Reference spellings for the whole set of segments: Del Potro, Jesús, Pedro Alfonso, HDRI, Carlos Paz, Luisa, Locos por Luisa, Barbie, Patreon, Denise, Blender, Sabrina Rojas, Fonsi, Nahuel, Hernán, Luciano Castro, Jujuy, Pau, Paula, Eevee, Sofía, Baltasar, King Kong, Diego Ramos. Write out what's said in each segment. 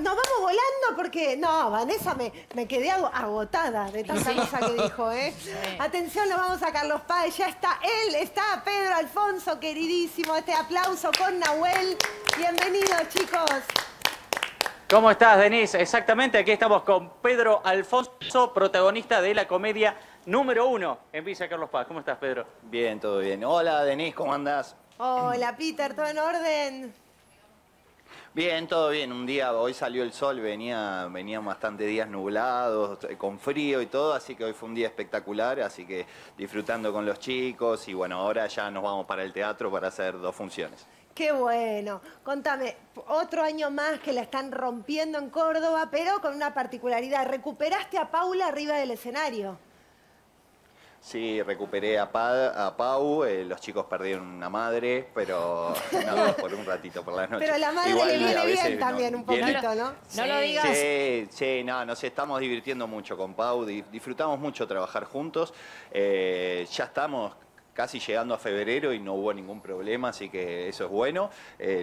Nos vamos volando porque, no, Vanessa, me quedé agotada de tanta cosa que dijo, ¿eh? Sí. Atención, nos vamos a Carlos Paz, ya está él, está Pedro Alfonso, queridísimo. Este aplauso con Nahuel. Bienvenidos, chicos. ¿Cómo estás, Denise? Exactamente, aquí estamos con Pedro Alfonso, protagonista de la comedia número 1 en Villa Carlos Paz. ¿Cómo estás, Pedro? Bien, todo bien. Hola, Denise, ¿cómo andás? Hola, Peter, ¿todo en orden? Bien, todo bien. Un día, hoy salió el sol, venían bastantes días nublados, con frío y todo, así que hoy fue un día espectacular, así que disfrutando con los chicos y bueno, ahora ya nos vamos para el teatro para hacer 2 funciones. ¡Qué bueno! Contame, otro año más que la están rompiendo en Córdoba, pero con una particularidad, recuperaste a Paula arriba del escenario. Sí, recuperé a Pau, los chicos perdieron una madre, pero no, por un ratito, por la noche. Pero la madre igual, le viene bien también, no, un poquito, ¿no? Sí, no lo digas. Sí, no, nos estamos divirtiendo mucho con Pau, disfrutamos mucho trabajar juntos, ya estamos casi llegando a febrero y no hubo ningún problema, así que eso es bueno,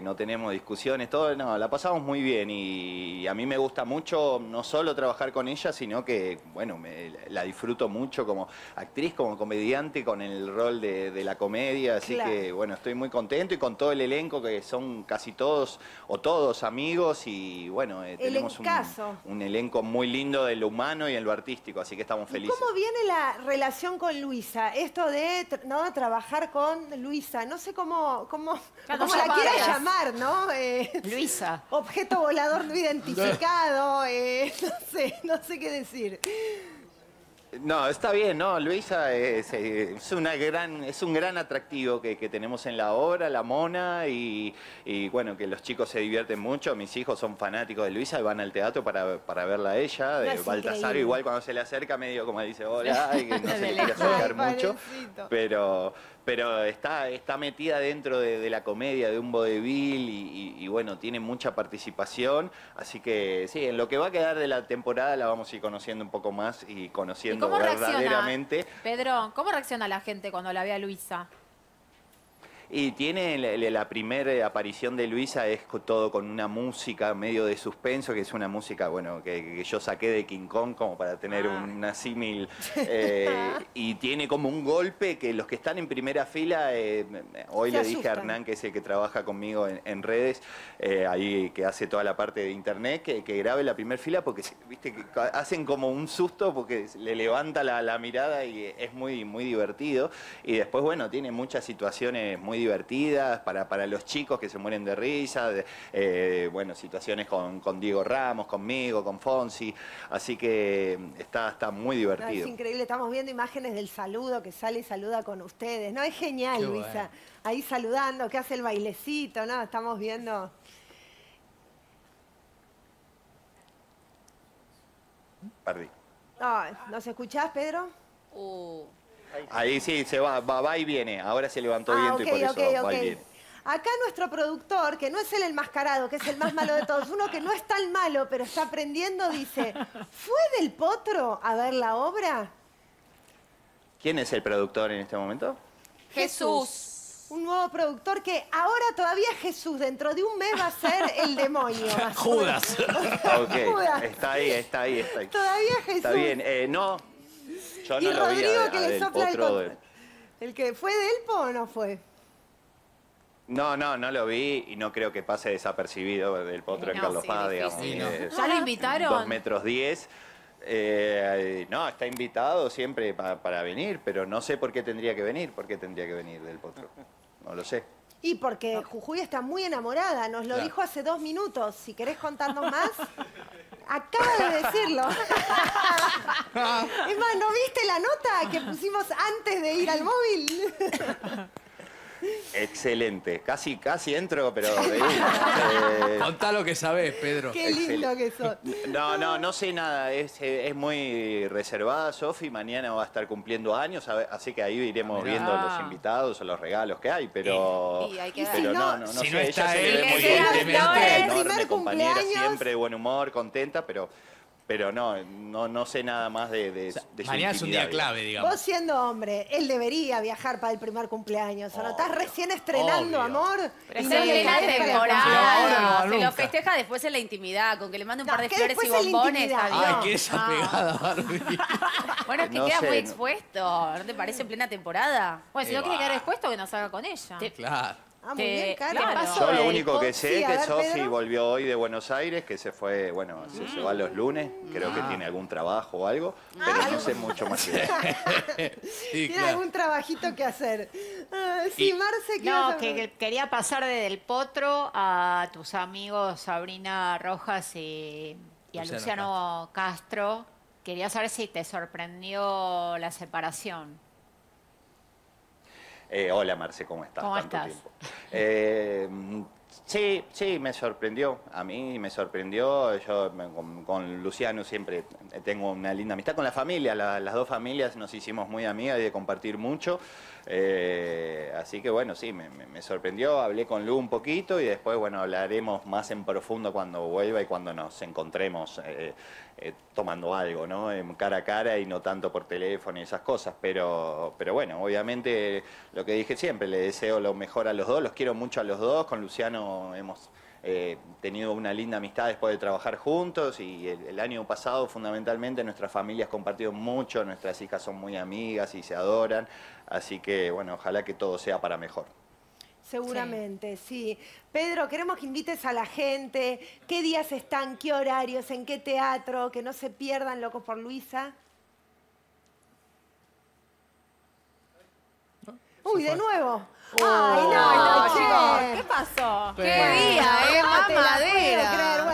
no tenemos discusiones, todo, no, la pasamos muy bien y a mí me gusta mucho no solo trabajar con ella, sino que, bueno, la disfruto mucho como actriz, como comediante, con el rol de la comedia, así claro. Que, bueno, estoy muy contento y con todo el elenco, que son casi todos o todos amigos y, bueno, tenemos un elenco muy lindo de lo humano y en lo artístico, así que estamos felices. ¿Cómo viene la relación con Luisa? Esto de, ¿no? Trabajar con Luisa, no sé cómo la quiera llamar, ¿no? Luisa. Objeto volador no identificado, no sé qué decir. No, está bien, ¿no? Luisa es un gran atractivo que tenemos en la obra, la mona, y bueno, que los chicos se divierten mucho. Mis hijos son fanáticos de Luisa y van al teatro para verla a ella. De Baltasar, increíble. Igual cuando se le acerca, medio como dice, hola, y que no se le quiere acercar mucho. Pero está metida dentro de la comedia, de un vodevil y bueno, tiene mucha participación. Así que sí, en lo que va a quedar de la temporada la vamos a ir conociendo un poco más y conociendo verdaderamente. Pedro, ¿cómo reacciona la gente cuando la ve a Luisa? Y tiene la primera aparición de Luisa es todo con una música medio de suspenso, que es una música, bueno, que yo saqué de King Kong como para tener una símil. Y tiene como un golpe que los que están en primera fila, hoy le dije a Hernán, que es el que trabaja conmigo en redes, ahí que hace toda la parte de internet, que grabe la primera fila porque, viste, que hacen como un susto porque le levanta la mirada y es muy, muy divertido. Y después, bueno, tiene muchas situaciones muy divertidas, para los chicos que se mueren de risa, bueno, situaciones con Diego Ramos, conmigo, con Fonsi, así que está muy divertido. Es increíble, estamos viendo imágenes del saludo, que sale y saluda con ustedes, ¿no? Es genial, qué Luisa, bueno. Ahí saludando, que hace el bailecito, ¿no? Estamos viendo... Perdí. Oh, ¿nos escuchás, Pedro? Ahí sí, se va y viene. Ahora se levantó viento y por eso va y viene. Acá nuestro productor, que no es el enmascarado, que es el más malo de todos, uno que no es tan malo, pero está aprendiendo, dice, ¿fue Del Potro a ver la obra? ¿Quién es el productor en este momento? Jesús. Un nuevo productor que ahora todavía es Jesús, dentro de un mes va a ser el demonio. Judas. Okay. Judas. Está ahí. Todavía Jesús. Está bien, no... Yo no y lo Rodrigo vi que le sopla el que fue Delpo o no fue. No lo vi y no creo que pase desapercibido Del Potro en Carlos Paz, digamos. ¿Ya lo invitaron? 2,10 metros. No, está invitado siempre para venir, pero no sé por qué tendría que venir, Del Potro. No lo sé. Y porque Jujuy está muy enamorada, nos lo dijo hace 2 minutos. Si querés contarnos más, acaba de decirlo. Es más, ¿no viste la nota que pusimos antes de ir al móvil? Excelente. Casi entro, pero... Contá lo que sabés, Pedro. Qué lindo que sos. No sé nada. Es muy reservada, Sofi. Mañana va a estar cumpliendo años, así que ahí iremos viendo los invitados o los regalos que hay, pero... Y hay que pero si no, si sé. Está ella se ve muy contenta, el primer cumpleaños. Compañera siempre, buen humor, contenta, pero... Pero no sé nada más de, o sea, de su mañana es un día clave, digamos. Vos siendo hombre, él debería viajar para el primer cumpleaños. ¿No? Estás recién estrenando, amor. Pero es una temporada. Se lo festeja después en la intimidad, con que le mande un par de flores y bombones. Ay, qué desapegada, Barbie. Bueno, es que queda muy expuesto. ¿No te parece en plena temporada? Bueno, si no quiere quedar expuesto, que no salga con ella. Claro. Ah, muy bien, claro. Yo lo único que sé es que Sofi volvió hoy de Buenos Aires, que se fue, bueno, se va los lunes, creo que tiene algún trabajo o algo, pero no sé mucho más. Tiene algún trabajito que hacer. Sí, Marce, no, que quería pasar de Del Potro a tus amigos Sabrina Rojas y a Luciano Castro. Quería saber si te sorprendió la separación. Hola, Marce, ¿cómo estás? ¿Cómo estás? Tanto tiempo. Sí, me sorprendió. A mí me sorprendió. Yo con Luciano siempre tengo una linda amistad. Con la familia, las dos familias nos hicimos muy amigas y de compartir mucho. Así que, bueno, sí, me sorprendió. Hablé con Lu un poquito y después, bueno, hablaremos más en profundo cuando vuelva y cuando nos encontremos tomando algo, ¿no? Cara a cara y no tanto por teléfono y esas cosas. Pero bueno, obviamente, lo que dije siempre, le deseo lo mejor a los dos. Los quiero mucho a los dos. Con Luciano hemos tenido una linda amistad después de trabajar juntos y el año pasado fundamentalmente nuestras familias compartieron mucho, nuestras hijas son muy amigas y se adoran, así que bueno, ojalá que todo sea para mejor. Seguramente, sí. Pedro, queremos que invites a la gente, qué días están, qué horarios, en qué teatro, que no se pierdan Locos por Luisa. Uy, de nuevo. Ay, no, chicos, ¿qué pasó? Qué día, madera.